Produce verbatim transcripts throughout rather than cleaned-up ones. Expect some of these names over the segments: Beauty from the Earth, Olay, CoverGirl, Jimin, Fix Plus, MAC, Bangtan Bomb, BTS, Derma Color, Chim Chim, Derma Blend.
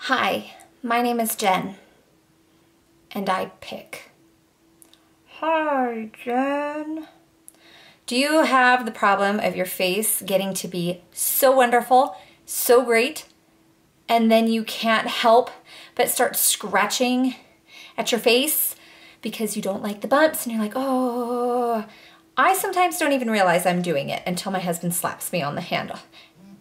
Hi, my name is Jen, and I pick. Hi, Jen. Do you have the problem of your face getting to be so wonderful, so great, and then you can't help but start scratching at your face because you don't like the bumps and you're like, oh. I sometimes don't even realize I'm doing it until my husband slaps me on the handle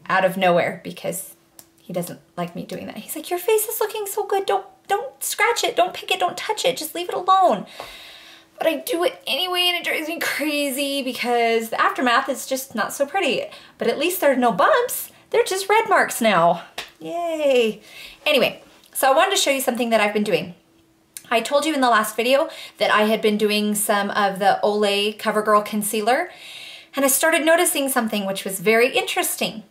out of nowhere because he doesn't like me doing that. He's like, your face is looking so good. Don't, don't scratch it. Don't pick it. Don't touch it. Just leave it alone. But I do it anyway, and it drives me crazy because the aftermath is just not so pretty. But at least there are no bumps. They're just red marks now. Yay. Anyway, so I wanted to show you something that I've been doing. I told you in the last video that I had been doing some of the Olay CoverGirl concealer, and I started noticing something which was very interesting.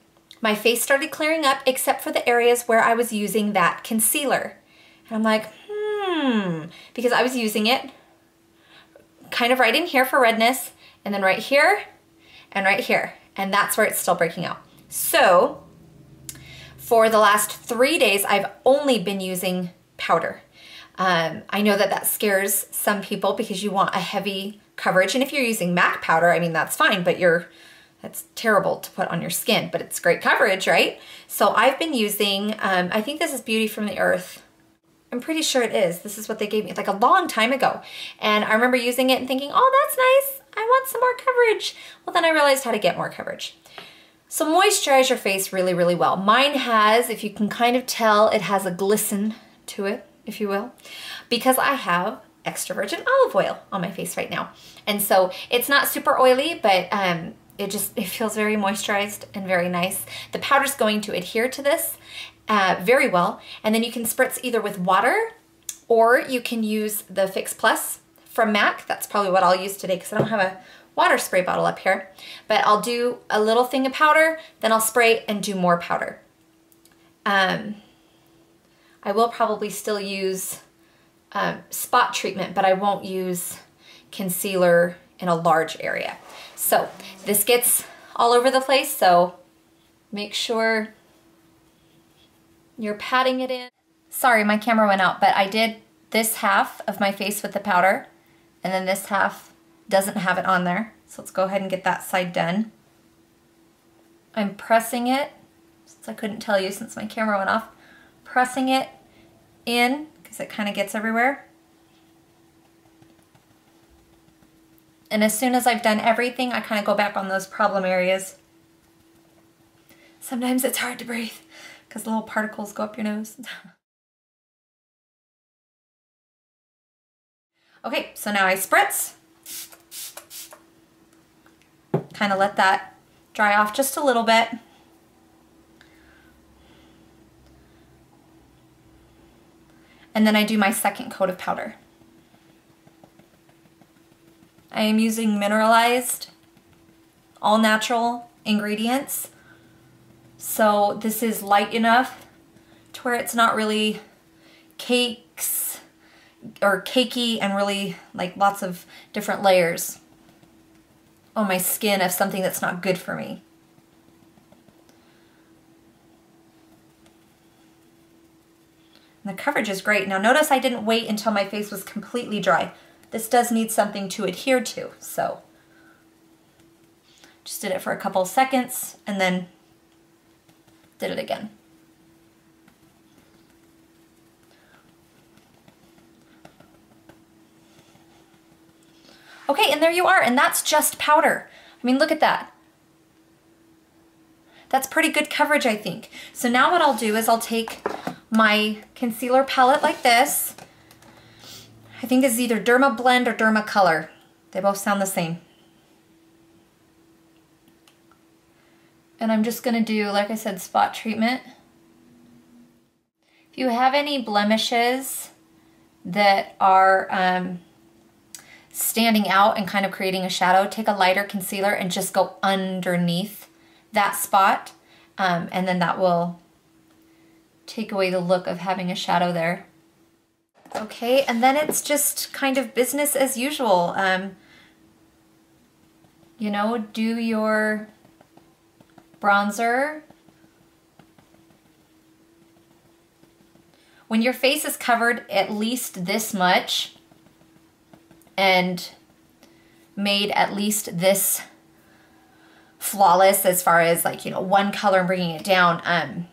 My face started clearing up except for the areas where I was using that concealer. And I'm like, hmm, because I was using it kind of right in here for redness, and then right here and right here. And that's where it's still breaking out. So for the last three days, I've only been using powder. Um, I know that that scares some people because you want a heavy coverage. And if you're using MAC powder, I mean, that's fine, but you're That's terrible to put on your skin, but it's great coverage, right? So I've been using, um, I think this is Beauty from the Earth. I'm pretty sure it is. This is what they gave me like a long time ago. And I remember using it and thinking, oh, that's nice. I want some more coverage. Well, then I realized how to get more coverage. So moisturize your face really, really well. Mine has, if you can kind of tell, it has a glisten to it, if you will, because I have extra virgin olive oil on my face right now. And so it's not super oily, but um, It just, it feels very moisturized and very nice. The powder's going to adhere to this uh, very well. And then you can spritz either with water or you can use the Fix Plus from MAC. That's probably what I'll use today because I don't have a water spray bottle up here. But I'll do a little thing of powder, then I'll spray and do more powder. Um, I will probably still use um, spot treatment, but I won't use concealer in a large area. So this gets all over the place, so make sure you're patting it in. Sorry, my camera went out, but I did this half of my face with the powder, and then this half doesn't have it on there. So let's go ahead and get that side done. I'm pressing it, since I couldn't tell you since my camera went off, pressing it in because it kind of gets everywhere. And as soon as I've done everything, I kind of go back on those problem areas. Sometimes it's hard to breathe because little particles go up your nose. Okay, so now I spritz. Kind of let that dry off just a little bit. And then I do my second coat of powder. I am using mineralized, all natural ingredients. So this is light enough to where it's not really cakes or cakey and really like lots of different layers on my skin of something that's not good for me. And the coverage is great. Now notice I didn't wait until my face was completely dry. This does need something to adhere to, so just did it for a couple of seconds and then did it again. Okay, and there you are, and that's just powder. I mean, look at that. That's pretty good coverage, I think. So now what I'll do is I'll take my concealer palette like this. I think this is either Derma Blend or Derma Color. They both sound the same. And I'm just gonna do, like I said, spot treatment. If you have any blemishes that are um, standing out and kind of creating a shadow, take a lighter concealer and just go underneath that spot. Um, and then that will take away the look of having a shadow there. Okay, and then it's just kind of business as usual. Um, you know, do your bronzer. When your face is covered at least this much and made at least this flawless as far as like, you know, one color and bringing it down, um,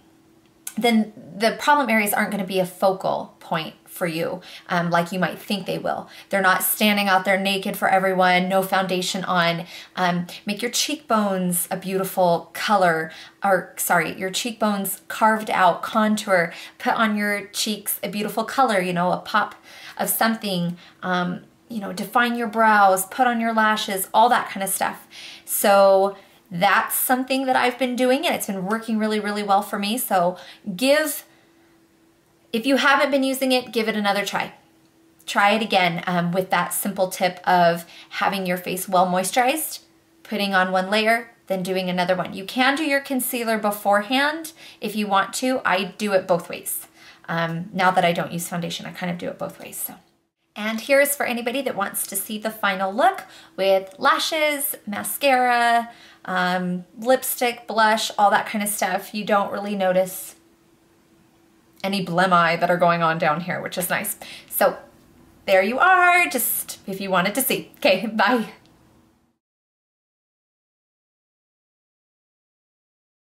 then the problem areas aren't going to be a focal point for you, um, like you might think they will. They're not standing out there naked for everyone, no foundation on. Um, make your cheekbones a beautiful color, or sorry, your cheekbones carved out, contour, put on your cheeks a beautiful color, you know, a pop of something, um, you know, define your brows, put on your lashes, all that kind of stuff. So that's something that I've been doing and it's been working really, really well for me. So give, if you haven't been using it, give it another try. Try it again um, with that simple tip of having your face well moisturized, putting on one layer, then doing another one. You can do your concealer beforehand if you want to. I do it both ways. Um, now that I don't use foundation, I kind of do it both ways. So. And here's for anybody that wants to see the final look with lashes, mascara, um, lipstick, blush, all that kind of stuff. You don't really notice any blemi that are going on down here, which is nice. So there you are, just if you wanted to see. Okay, bye.